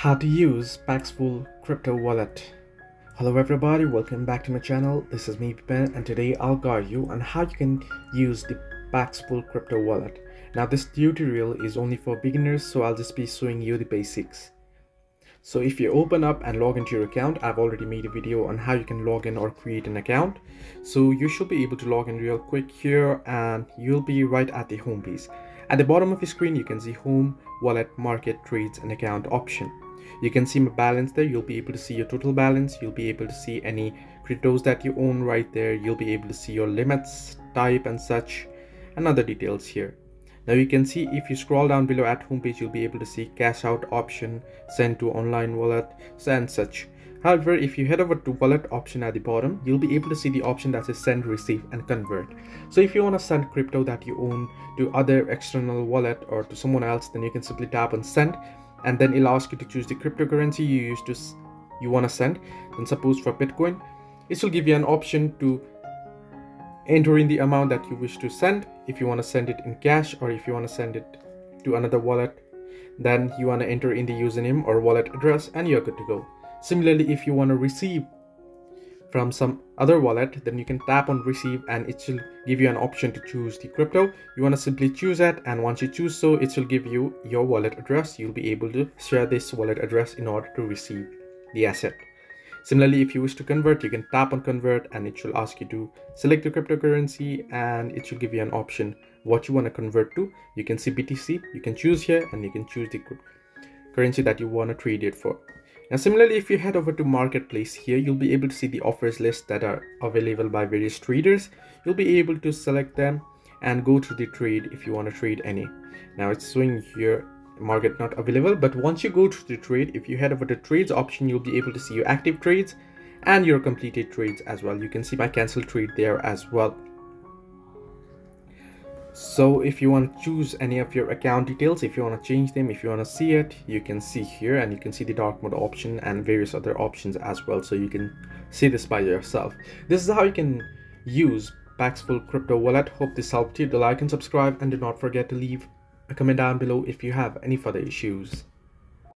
How to use Paxful crypto wallet. Hello everybody, welcome back to my channel. This is me Pippen, and today I'll guide you on how you can use the Paxful crypto wallet. Now this tutorial is only for beginners, so I'll just be showing you the basics. So if you open up and log into your account, I've already made a video on how you can log in or create an account. So you should be able to log in real quick here, and you'll be right at the home page. At the bottom of your screen, you can see home, wallet, market, trades and account option. You can see my balance there. You'll be able to see your total balance. You'll be able to see any cryptos that you own right there. You'll be able to see your limits, type and such, and other details here. Now you can see, if you scroll down below at homepage, you'll be able to see cash out option, send to online wallet and such. However, if you head over to wallet option at the bottom, you'll be able to see the option that says send, receive and convert. So if you want to send crypto that you own to other external wallet or to someone else, then you can simply tap on send, and then it'll ask you to choose the cryptocurrency you want to send. Then suppose for Bitcoin, it will give you an option to enter in the amount that you wish to send. If you want to send it in cash or if you want to send it to another wallet, then you want to enter in the username or wallet address and you're good to go. Similarly, if you want to receive from some other wallet, then you can tap on receive and it will give you an option to choose the crypto you want to simply choose it, and once you choose so, it will give you your wallet address. You'll be able to share this wallet address in order to receive the asset. Similarly, if you wish to convert, you can tap on convert and it will ask you to select the cryptocurrency and it will give you an option what you want to convert to. You can see BTC, you can choose here and you can choose the currency that you want to trade it for. Now similarly, if you head over to marketplace here, you'll be able to see the offers list that are available by various traders. You'll be able to select them and go to the trade if you want to trade any. Now it's showing here market not available, but once you go to the trade, if you head over to trades option, you'll be able to see your active trades and your completed trades as well. You can see my cancel trade there as well. So if you want to choose any of your account details, if you want to change them, if you want to see it, you can see here, and you can see the dark mode option and various other options as well. So you can see this by yourself. This is how you can use Paxful crypto wallet. Hope this helped you. Do like and subscribe, and do not forget to leave a comment down below if you have any further issues.